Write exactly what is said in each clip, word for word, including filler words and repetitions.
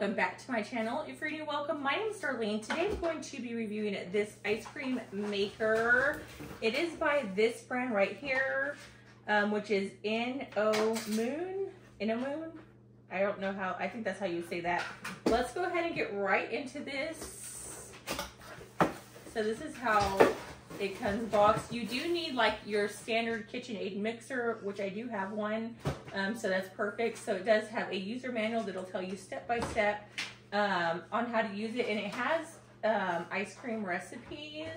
welcome back to my channel. If you're new, welcome. My name is Darlene. Today I'm going to be reviewing this ice cream maker. It is by this brand right here, um, which is InnoMoon. InnoMoon? I don't know how, I think that's how you say that. Let's go ahead and get right into this. So this is how it comes boxed. You do need like your standard KitchenAid mixer, which I do have one, um, so that's perfect. So it does have a user manual that'll tell you step by step um, on how to use it, and it has um, ice cream recipes.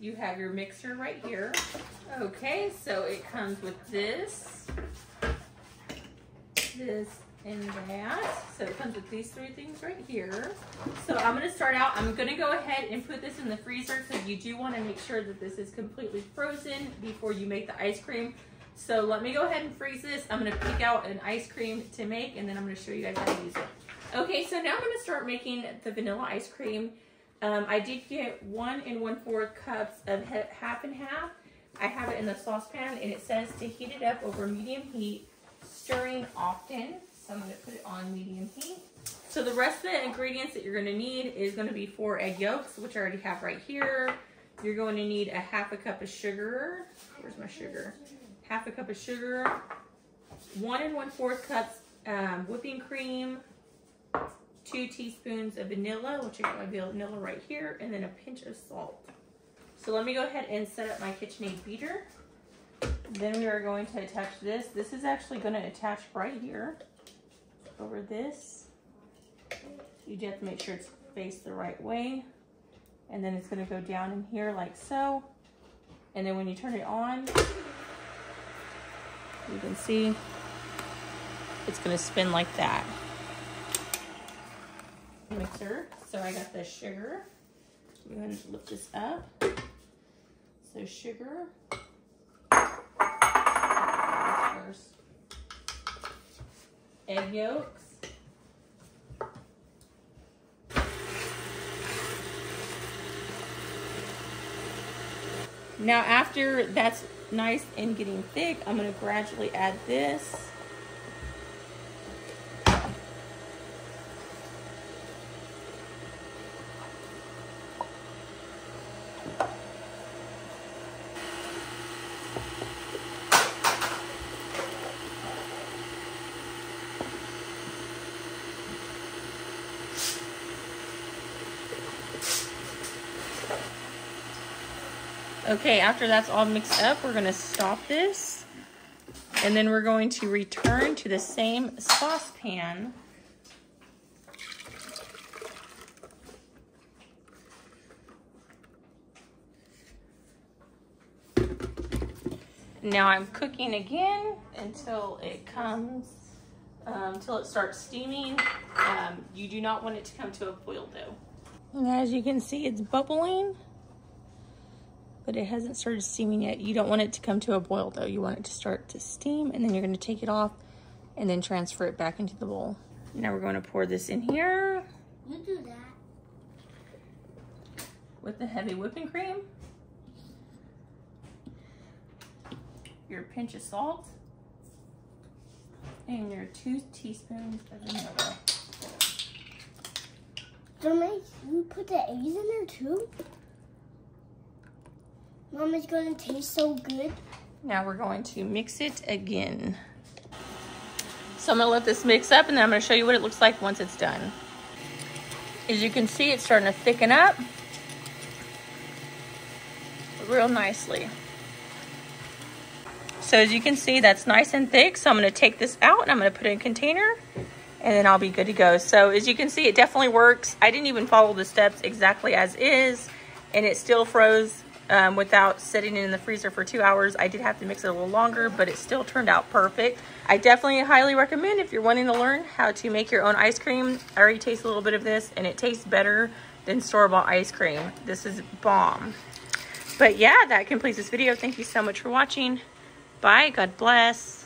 You have your mixer right here. Okay, so it comes with this, this, and that. So it comes with these three things right here. So I'm going to start out, I'm going to go ahead and put this in the freezer because you do want to make sure that this is completely frozen before you make the ice cream. So let me go ahead and freeze this. I'm going to pick out an ice cream to make and then I'm going to show you guys how to use it. Okay, so now I'm going to start making the vanilla ice cream. Um, I did get one and one fourth cups of half and half. I have it in the saucepan and it says to heat it up over medium heat, stirring often. So I'm going to put it on medium heat. So the rest of the ingredients that you're going to need is going to be four egg yolks, which I already have right here. You're going to need a half a cup of sugar. Where's my sugar? Half a cup of sugar. One and one fourth cups um, whipping cream. Two teaspoons of vanilla, which I got my vanilla right here. And then a pinch of salt. So let me go ahead and set up my KitchenAid beater. Then we are going to attach this. This is actually going to attach right here. Over this. You do have to make sure it's faced the right way, and then it's going to go down in here like so, and then when you turn it on, you can see it's going to spin like that. Mixer. So I got the sugar. I'm going to lift this up. So sugar first. Egg yolks, now after that's nice and getting thick, I'm going to gradually add this, okay. After that's all mixed up, we're going to stop this and then we're going to return to the same saucepan. Now I'm cooking again until it comes um, until it starts steaming. Um, you do not want it to come to a boil though. And as you can see, it's bubbling, but it hasn't started steaming yet. You don't want it to come to a boil though. You want it to start to steam, and then you're gonna take it off and then transfer it back into the bowl. Now we're gonna pour this in here. You do that. With the heavy whipping cream. Your pinch of salt. And your two teaspoons of vanilla. Don't make you put the eggs in there too? Mom, it's going to taste so good. Now we're going to mix it again. So I'm going to let this mix up and then I'm going to show you what it looks like once it's done. As you can see, it's starting to thicken up real nicely. So as you can see, that's nice and thick. So I'm going to take this out and I'm going to put it in a container and then I'll be good to go. So as you can see, it definitely works. I didn't even follow the steps exactly as is, and it still froze Um, without sitting it in the freezer for two hours. I did have to mix it a little longer, but it still turned out perfect. I definitely highly recommend if you're wanting to learn how to make your own ice cream. I already taste a little bit of this, and it tastes better than store-bought ice cream. This is bomb. But yeah, that completes this video. Thank you so much for watching. Bye. God bless.